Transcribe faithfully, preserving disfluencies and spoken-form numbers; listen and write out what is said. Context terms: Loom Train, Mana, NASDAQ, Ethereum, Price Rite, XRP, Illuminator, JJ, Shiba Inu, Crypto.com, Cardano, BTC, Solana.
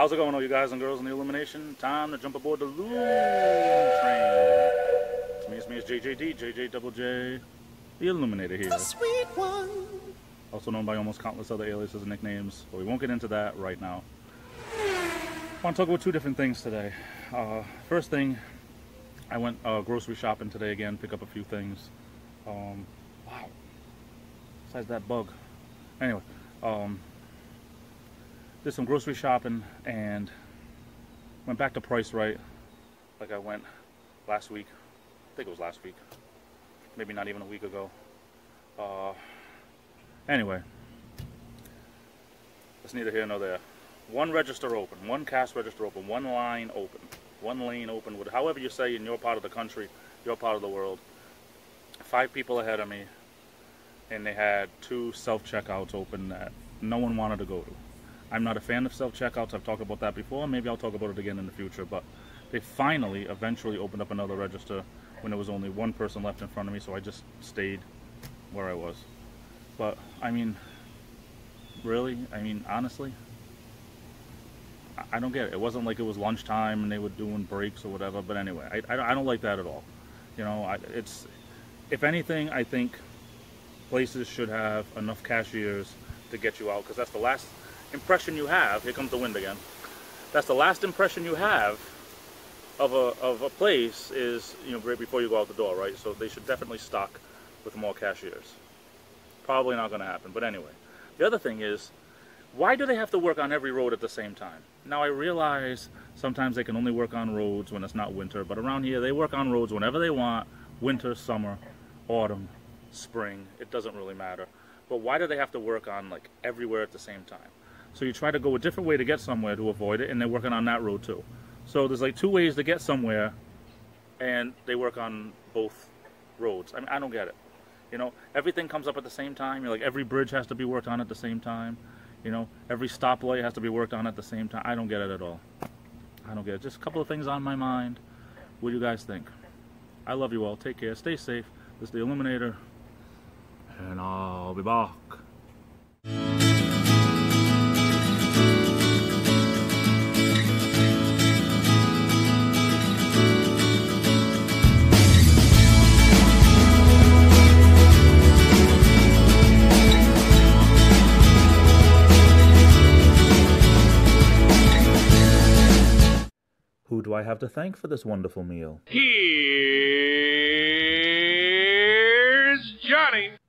How's it going, all you guys and girls in the Illumination? Time to jump aboard the Loom Train. To me, it's me, it's J J D, J J Double J, the Illuminator here. The sweet one. Also known by almost countless other aliases and nicknames, but we won't get into that right now. I want to talk about two different things today. Uh, first thing, I went uh, grocery shopping today again, pick up a few things. Um, wow. Besides that bug. Anyway, um, did some grocery shopping and went back to Price Rite like I went last week. I think it was last week. Maybe not even a week ago. Uh, anyway, it's neither here nor there. One register open, one cash register open, one line open, one lane open, with however you say in your part of the country, your part of the world. Five people ahead of me, and they had two self-checkouts open that no one wanted to go to. I'm not a fan of self-checkouts. I've talked about that before. Maybe I'll talk about it again in the future, but they finally eventually opened up another register when there was only one person left in front of me, so I just stayed where I was. But, I mean, really? I mean, honestly? I don't get it. It wasn't like it was lunchtime and they were doing breaks or whatever, but anyway, I, I don't like that at all. You know, I, it's, if anything, I think places should have enough cashiers to get you out, because that's the last impression you have. Here comes the wind again. That's the last impression you have of a of a place is, you know, right before you go out the door, right? So they should definitely stock with more cashiers. Probably not going to happen, but anyway. The other thing is, why do they have to work on every road at the same time? Now I realize sometimes they can only work on roads when it's not winter, but around here they work on roads whenever they want, winter, summer, autumn, spring, it doesn't really matter. But why do they have to work on like everywhere at the same time? So you try to go a different way to get somewhere to avoid it, and they're working on that road too. So there's like two ways to get somewhere, and they work on both roads. I mean, I don't get it. You know, everything comes up at the same time. You're like, every bridge has to be worked on at the same time. You know, every stoplight has to be worked on at the same time. I don't get it at all. I don't get it. Just a couple of things on my mind. What do you guys think? I love you all. Take care. Stay safe. This is the Illuminator, and I'll be back. Who do I have to thank for this wonderful meal? Here's Johnny!